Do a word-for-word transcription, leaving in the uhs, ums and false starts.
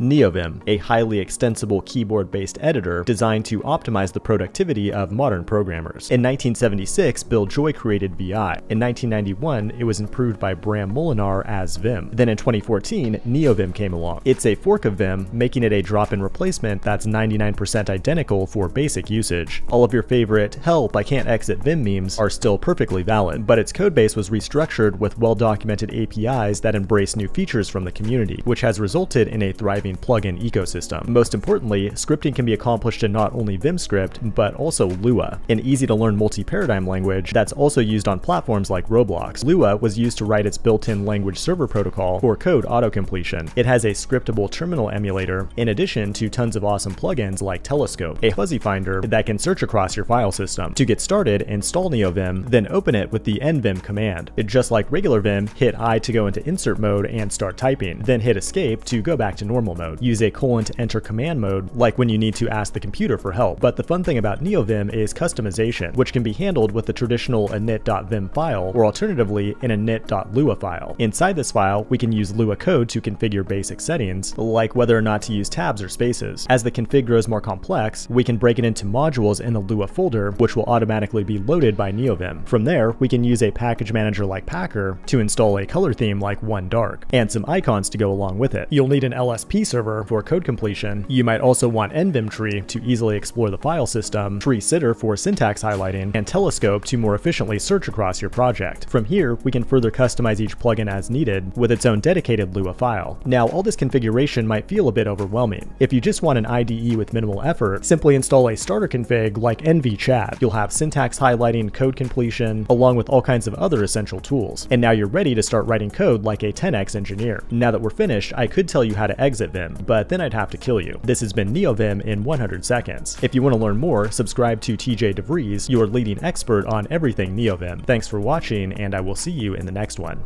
Neovim, a highly extensible keyboard-based editor designed to optimize the productivity of modern programmers. In nineteen seventy-six, Bill Joy created V I. In nineteen ninety-one, it was improved by Bram Moolenaar as Vim. Then in twenty fourteen, Neovim came along. It's a fork of Vim, making it a drop-in replacement that's ninety-nine percent identical for basic usage. All of your favorite "help, I can't exit Vim" memes are still perfectly valid, but its codebase was restructured with well-documented A P Is that embrace new features from the community, which has resulted in a thriving plugin ecosystem. Most importantly, scripting can be accomplished in not only VimScript, but also Lua, an easy-to-learn multi-paradigm language that's also used on platforms like Roblox. Lua was used to write its built-in language server protocol for code autocompletion. It has a scriptable terminal emulator, in addition to tons of awesome plugins like Telescope, a fuzzy finder that can search across your file system. To get started, install NeoVim, then open it with the nvim command. It, just like regular Vim, hit I to go into insert mode and start typing, then hit escape to go back to normal mode. Mode. Use a colon to enter command mode, like when you need to ask the computer for help. But the fun thing about NeoVim is customization, which can be handled with the traditional init.vim file, or alternatively, an init.lua file. Inside this file, we can use Lua code to configure basic settings, like whether or not to use tabs or spaces. As the config grows more complex, we can break it into modules in the Lua folder, which will automatically be loaded by NeoVim. From there, we can use a package manager like Packer to install a color theme like One Dark, and some icons to go along with it. You'll need an L S P server for code completion. You might also want NvimTree to easily explore the file system, tree-sitter for syntax highlighting, and Telescope to more efficiently search across your project. From here, we can further customize each plugin as needed with its own dedicated Lua file. Now, all this configuration might feel a bit overwhelming. If you just want an I D E with minimal effort, simply install a starter config like NvChad. You'll have syntax highlighting, code completion, along with all kinds of other essential tools. And now you're ready to start writing code like a ten X engineer. Now that we're finished, I could tell you how to exit Vim, but then I'd have to kill you. This has been NeoVim in one hundred seconds. If you want to learn more, subscribe to T J DeVries, your leading expert on everything NeoVim. Thanks for watching, and I will see you in the next one.